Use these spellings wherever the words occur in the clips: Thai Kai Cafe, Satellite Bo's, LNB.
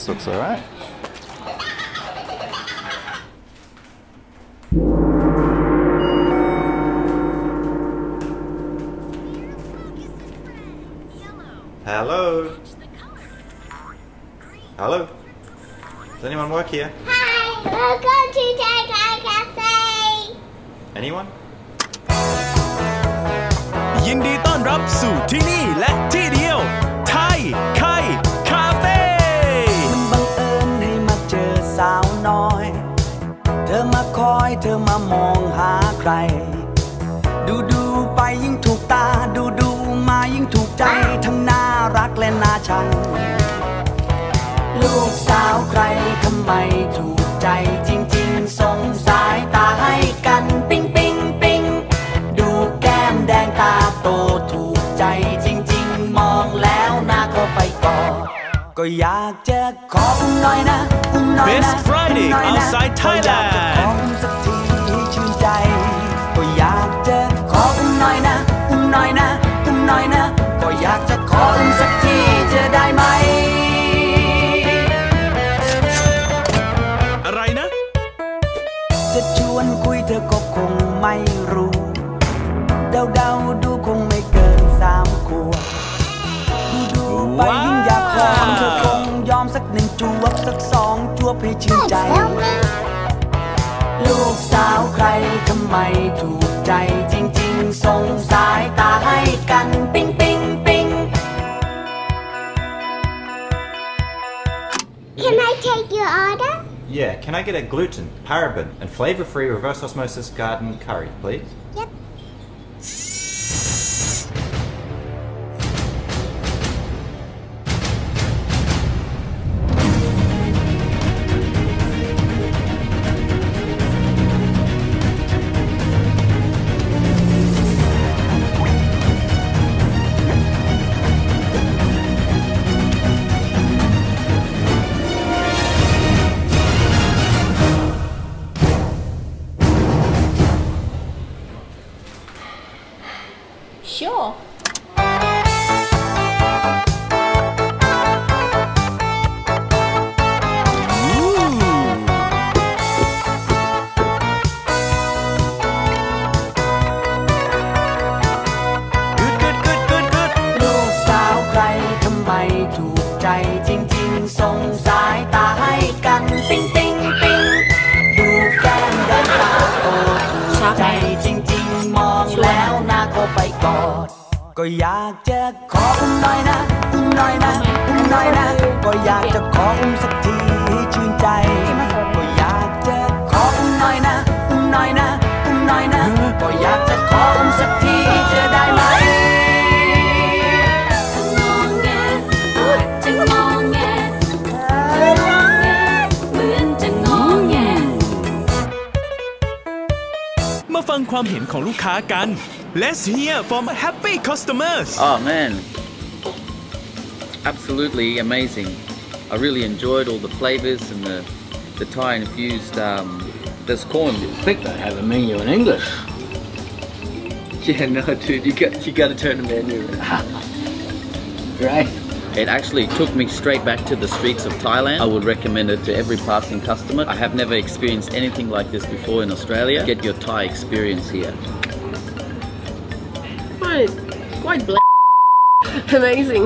This looks all right. Hello. Hello. Does anyone work here? Hi. Welcome to Thai Kai Cafe. Anyone? ยินดีต้อนรับสู่ที่นี่และที่เดียว Thai Kai Cafe มันบังเอิญให้มาเจอสาวน้อยเธอมาคอยเธอมามองหาใครดูไปยิ่งถูกตาดูมายิ่งถูกใจทั้งน่ารักและน่าชังลูกสาวใครทำไมถูกใจจริงๆส่งสายตาให้กันปิ๊งปิ๊งปิ๊งดูแก้มแดงตาโตถูกใจจริงๆมองแล้วน่าเข้าไปกอดก็อยากจะขออุ้มหน่อยนะอุ้มหน่อยนะ This Friday outside Thailand ขออุ้มสักทีให้ชื่นใจก็อยากจะขออุ้มหน่อยนะอุ้มหน่อยนะอุ้มหน่อยนะก็อยากจะขออุ้มสักทีจะได้ไหมจะชวนคุยเธอก็คงไม่รู้เดาดูคงไม่เกิน3 ขวบดูไปยิ่งอยากหอมเธอคงยอมสัก1 จวบสัก2 จวบให้ชื่นใจลูกสาวใครทำไมถูกใจจริงๆส่งสายตาให้กันปิ๊งปิ๊งปิ๊ง Can I take your order?Yeah, can I get a gluten, paraben, and flavour-free reverse osmosis garden curry, please? Yep. Sure.ก็อยากจะขออุ้มหน่อยนะอุ้มหน่อยนะอุ้มหน่อยนะก็อยากจะขออุ้มสักทีให้ชื่นใจก็อยากจะขออุ้มหน่อยนะอุ้มหน่อยนะอุ้มหน่อยนะก็อยากจะขออุ้มสักทีจะได้ไหมมาฟังความเห็นของลูกค้ากันLet's hear from happy customers. Oh man, absolutely amazing. I really enjoyed all the flavours and the Thai infused this corn. You'd think they have a menu in English. Yeah, no, dude, you got to turn the menu around. Right. It actually took me straight back to the streets of Thailand. I would recommend it to every passing customer. I have never experienced anything like this before in Australia. Get your Thai experience here.Quite black. Amazing.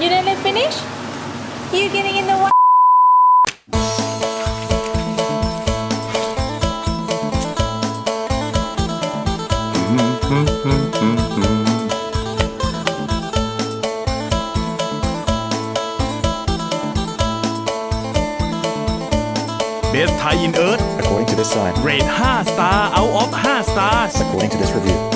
You didn't finish? You're getting in the way.Best Thai in Earth. According to this sign. Rate 5 star out of 5 stars. According to this review.